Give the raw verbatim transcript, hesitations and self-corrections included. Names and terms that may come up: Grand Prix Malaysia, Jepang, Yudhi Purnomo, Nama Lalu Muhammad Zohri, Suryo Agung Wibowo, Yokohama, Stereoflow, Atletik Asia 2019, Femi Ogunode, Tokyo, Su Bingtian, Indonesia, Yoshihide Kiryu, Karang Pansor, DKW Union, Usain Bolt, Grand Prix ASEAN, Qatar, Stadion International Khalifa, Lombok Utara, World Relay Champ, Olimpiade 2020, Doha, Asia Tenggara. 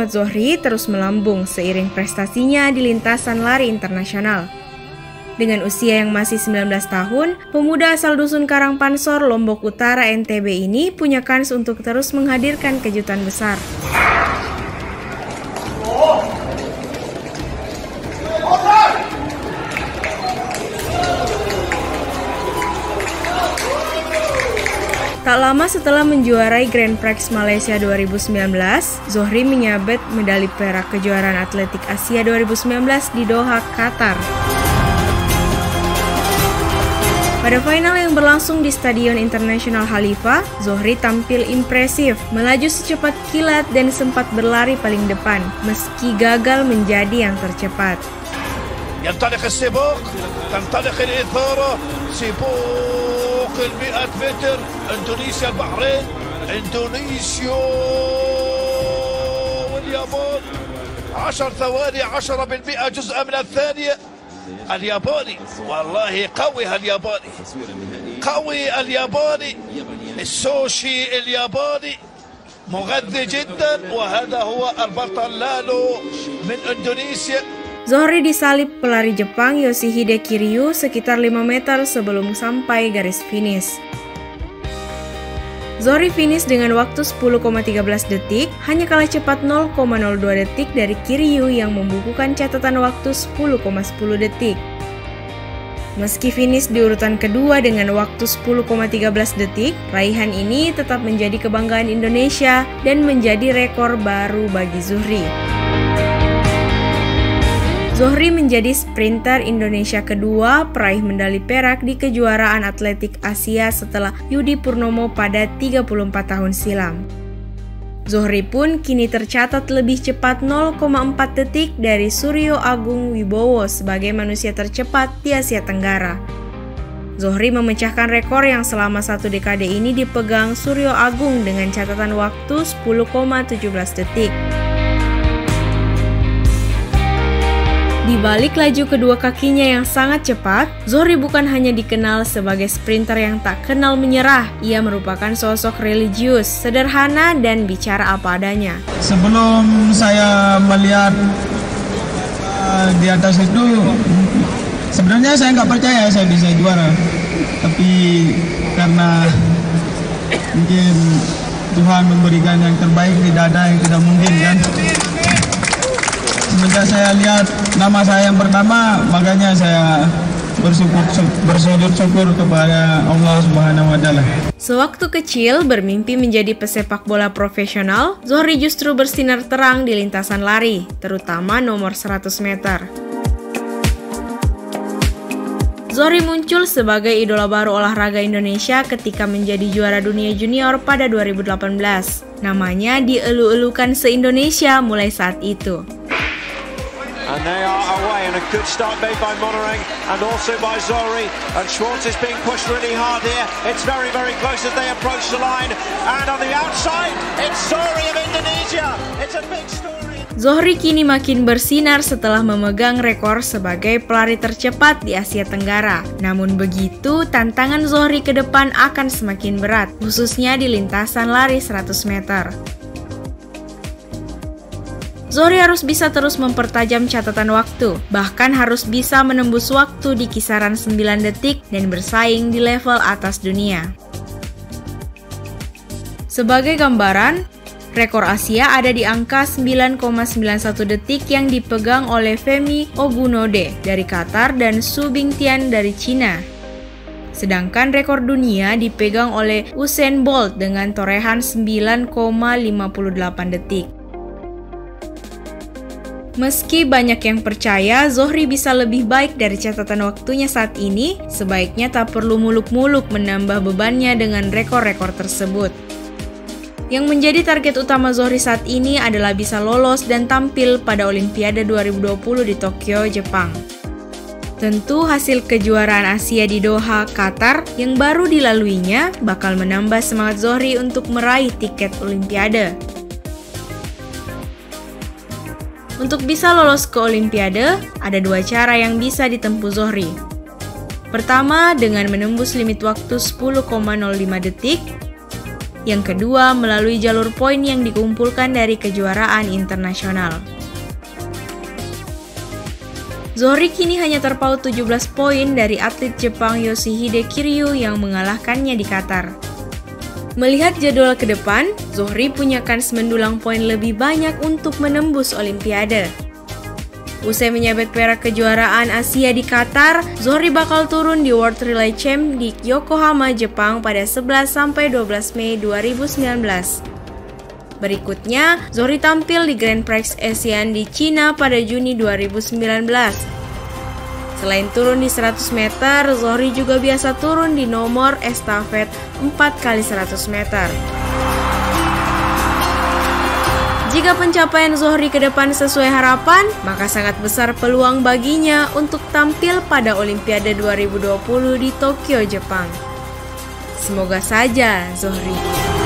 Muhammad Zohri terus melambung seiring prestasinya di lintasan lari internasional. Dengan usia yang masih sembilan belas tahun, pemuda asal dusun Karang Pansor, Lombok Utara, N T B ini punya kans untuk terus menghadirkan kejutan besar. Tak lama setelah menjuarai Grand Prix Malaysia dua ribu sembilan belas, Zohri menyabet medali perak kejuaraan atletik Asia dua ribu sembilan belas di Doha, Qatar. Pada final yang berlangsung di Stadion International Khalifa, Zohri tampil impresif, melaju secepat kilat dan sempat berlari paling depan, meski gagal menjadi yang tercepat. المئة متر اندونيسيا البحرين اندونيسيا واليابان عشر ثواني عشرة بالمئة جزء من الثانية. الياباني والله قوي هالياباني قوي الياباني السوشي الياباني مغذي جدا وهذا هو البطل لالو من اندونيسيا. Zohri disalip pelari Jepang Yoshihide Kiryu sekitar lima meter sebelum sampai garis finish. Zohri finish dengan waktu sepuluh koma tiga belas detik, hanya kalah cepat nol koma nol dua detik dari Kiryu yang membukukan catatan waktu sepuluh koma sepuluh detik. Meski finish di urutan kedua dengan waktu sepuluh koma tiga belas detik, raihan ini tetap menjadi kebanggaan Indonesia dan menjadi rekor baru bagi Zohri. Zohri menjadi sprinter Indonesia kedua peraih medali perak di kejuaraan atletik Asia setelah Yudhi Purnomo pada tiga puluh empat tahun silam. Zohri pun kini tercatat lebih cepat nol koma empat detik dari Suryo Agung Wibowo sebagai manusia tercepat di Asia Tenggara. Zohri memecahkan rekor yang selama satu dekade ini dipegang Suryo Agung dengan catatan waktu sepuluh koma tujuh belas detik. Di balik laju kedua kakinya yang sangat cepat, Zohri bukan hanya dikenal sebagai sprinter yang tak kenal menyerah. Ia merupakan sosok religius, sederhana, dan bicara apa adanya. Sebelum saya melihat uh, di atas itu, sebenarnya saya nggak percaya saya bisa juara. Tapi karena mungkin Tuhan memberikan yang terbaik, tidak ada yang tidak mungkin, kan? Semenjak saya lihat nama saya yang pertama, makanya saya bersyukur, bersujud syukur kepada Allah Subhanahu wa Ta'ala. Sewaktu kecil bermimpi menjadi pesepak bola profesional, Zohri justru bersinar terang di lintasan lari, terutama nomor seratus meter. Zohri muncul sebagai idola baru olahraga Indonesia ketika menjadi juara dunia junior pada dua ribu delapan belas. Namanya dielu-elukan se-Indonesia mulai saat itu. And they are away, and a good start made by Montereng and also by Zohri. And Schwartz is being pushed really hard here. It's very, very close as they approach the line. And on the outside, it's Zohri of Indonesia. It's a big story. Zohri kini makin bersinar setelah memegang rekor sebagai pelari tercepat di Asia Tenggara. Namun begitu, tantangan Zohri ke depan akan semakin berat, khususnya di lintasan lari seratus meter. Zohri harus bisa terus mempertajam catatan waktu, bahkan harus bisa menembus waktu di kisaran sembilan detik dan bersaing di level atas dunia. Sebagai gambaran, rekor Asia ada di angka sembilan koma sembilan satu detik yang dipegang oleh Femi Ogunode dari Qatar dan Su Bingtian dari China. Sedangkan rekor dunia dipegang oleh Usain Bolt dengan torehan sembilan koma lima delapan detik. Meski banyak yang percaya Zohri bisa lebih baik dari catatan waktunya saat ini, sebaiknya tak perlu muluk-muluk menambah bebannya dengan rekor-rekor tersebut. Yang menjadi target utama Zohri saat ini adalah bisa lolos dan tampil pada Olimpiade dua ribu dua puluh di Tokyo, Jepang. Tentu hasil kejuaraan Asia di Doha, Qatar yang baru dilaluinya bakal menambah semangat Zohri untuk meraih tiket Olimpiade. Untuk bisa lolos ke Olimpiade, ada dua cara yang bisa ditempuh Zohri. Pertama, dengan menembus limit waktu sepuluh koma nol lima detik. Yang kedua, melalui jalur poin yang dikumpulkan dari kejuaraan internasional. Zohri kini hanya terpaut tujuh belas poin dari atlet Jepang Yoshihide Kiryu yang mengalahkannya di Qatar. Melihat jadwal ke depan, Zohri punya kans mendulang poin lebih banyak untuk menembus Olimpiade. Usai menyabet perak kejuaraan Asia di Qatar, Zohri bakal turun di World Relay Champ di Yokohama, Jepang pada sebelas sampai dua belas Mei dua ribu sembilan belas. Berikutnya, Zohri tampil di Grand Prix ASEAN di Cina pada Juni dua ribu sembilan belas. Selain turun di seratus meter, Zohri juga biasa turun di nomor estafet empat kali seratus meter. Jika pencapaian Zohri ke depan sesuai harapan, maka sangat besar peluang baginya untuk tampil pada Olimpiade dua ribu dua puluh di Tokyo, Jepang. Semoga saja, Zohri.